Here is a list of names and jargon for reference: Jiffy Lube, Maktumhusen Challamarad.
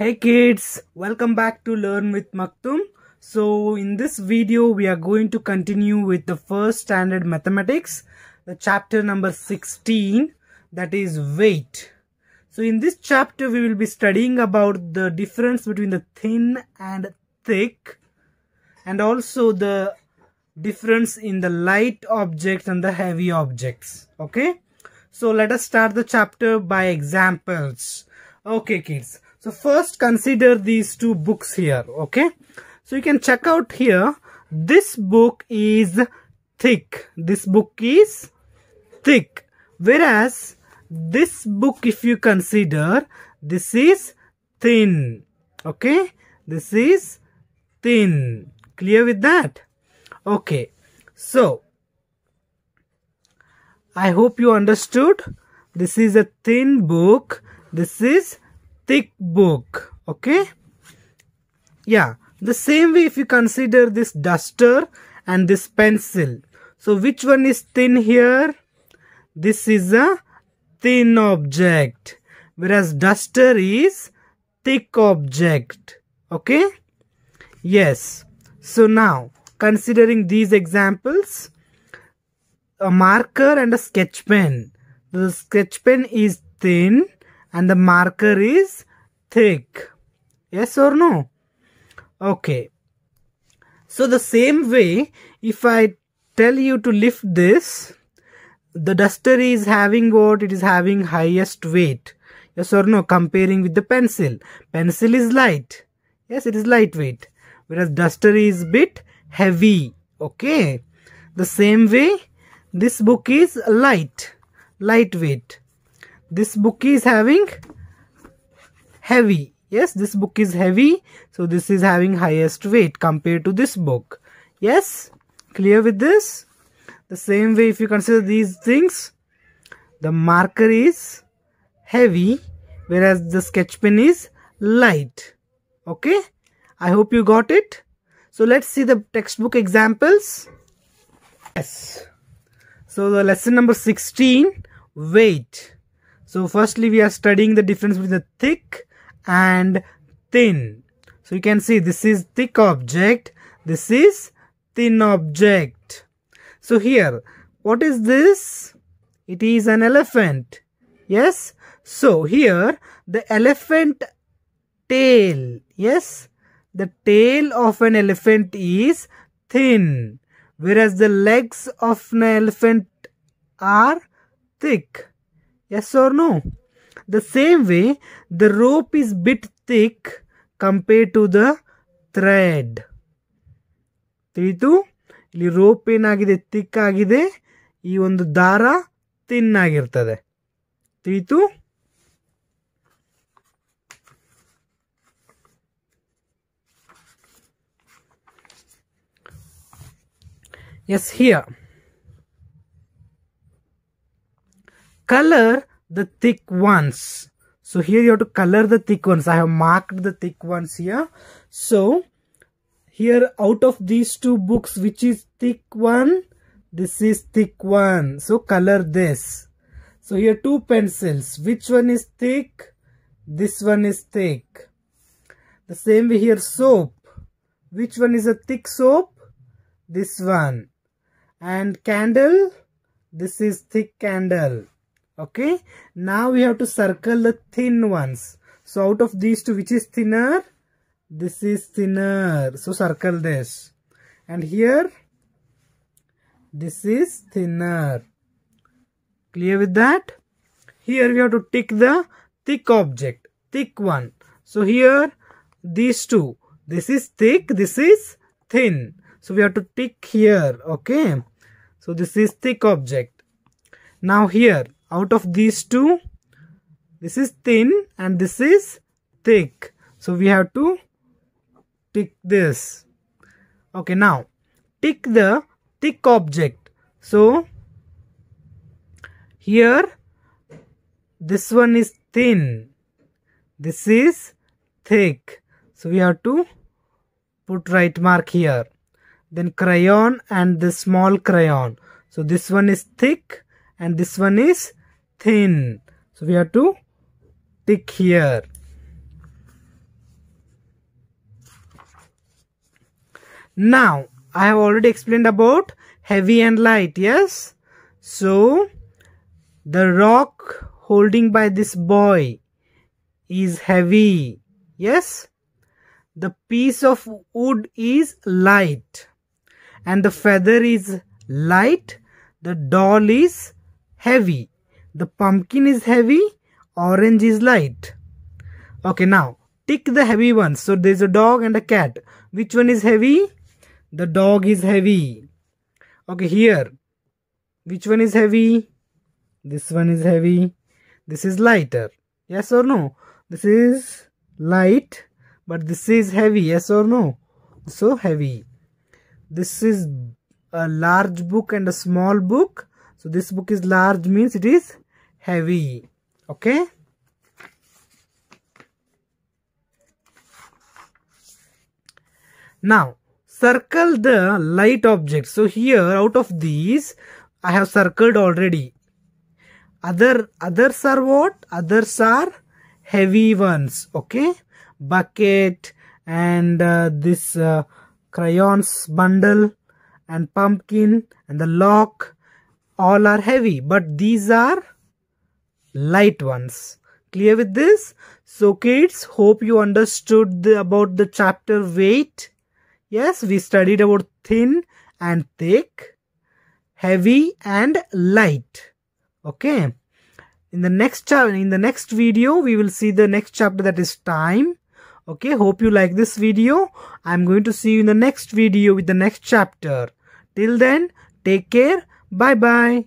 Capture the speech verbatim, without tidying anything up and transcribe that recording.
Hey kids, welcome back to Learn with Maktum. So in this video we are going to continue with the first standard mathematics, the chapter number sixteen, that is weight. So in this chapter we will be studying about the difference between the thin and thick, and also the difference in the light objects and the heavy objects. Okay, so let us start the chapter by examples. Okay kids, so first consider these two books here. Okay, so you can check out here, this book is thick, this book is thick, whereas this book, if you consider, this is thin. Okay, this is thin. Clear with that? Okay, so I hope you understood. This is a thin book, this is thick book. Okay, yeah, the same way if you consider this duster and this pencil, so which one is thin here? This is a thin object, whereas duster is thick object. Okay, yes. So now considering these examples, a marker and a sketch pen. The sketch pen is thin and the marker is thick. Yes or no? Okay. So the same way, if I tell you to lift this, the duster is having what? It is having highest weight. Yes or no? Comparing with the pencil. Pencil is light. Yes, it is lightweight. Whereas duster is bit heavy. Okay. The same way, this book is light. Lightweight. This book is having heavy. Yes, this book is heavy, so this is having highest weight compared to this book. Yes, clear with this? The same way, if you consider these things, the marker is heavy, whereas the sketch pen is light. Okay, I hope you got it. So let's see the textbook examples. Yes, so the lesson number sixteen, weight. So firstly we are studying the difference between the thick and thin. So you can see this is thick object, this is thin object. So here, what is this? It is an elephant. Yes, so here the elephant tail. Yes, the tail of an elephant is thin, whereas the legs of an elephant are thick. Yes or no? The same way, the rope is bit thick compared to the thread. Tilitu, ili rope enagide thick agide, ee ondu dara thin agirtade. Tilitu? Yes, here. Color the thick ones. So here you have to color the thick ones. I have marked the thick ones here. So here, out of these two books, which is thick one? This is thick one. So color this. So here two pencils. Which one is thick? This one is thick. The same way here, soap. Which one is a thick soap? This one. And candle. This is thick candle. Okay, now we have to circle the thin ones. So out of these two, which is thinner? This is thinner. So circle this. And here, this is thinner. Clear with that? Here we have to tick the thick object, thick one. So here, these two. This is thick, this is thin. So we have to tick here. Okay, so this is thick object. Now here, out of these two, this is thin and this is thick. So we have to tick this. Okay, now tick the thick object. So here, this one is thin, this is thick. So we have to put right mark here. Then crayon and the small crayon. So this one is thick and this one is thin. So we have to tick here. Now, I have already explained about heavy and light, yes? So, the rock holding by this boy is heavy, yes? The piece of wood is light, and the feather is light, the doll is heavy, the pumpkin is heavy, orange is light. Okay, now tick the heavy ones. So there is a dog and a cat. Which one is heavy? The dog is heavy. Okay, here. Which one is heavy? This one is heavy. This is lighter. Yes or no? This is light. But this is heavy, yes or no? So heavy. This is a large book and a small book. So this book is large means it is heavy. Okay. Now circle the light object. So here out of these I have circled already. Other others are what? Others are heavy ones. Okay. Bucket and uh, this uh, crayons bundle and pumpkin and the lock, all are heavy, but these are light ones. Clear with this? So kids, hope you understood the, about the chapter weight. Yes, we studied about thin and thick, heavy and light. Okay, in the next chapter, in the next video we will see the next chapter, that is time. Okay, hope you like this video. I'm going to see you in the next video with the next chapter. Till then, take care. Bye-bye.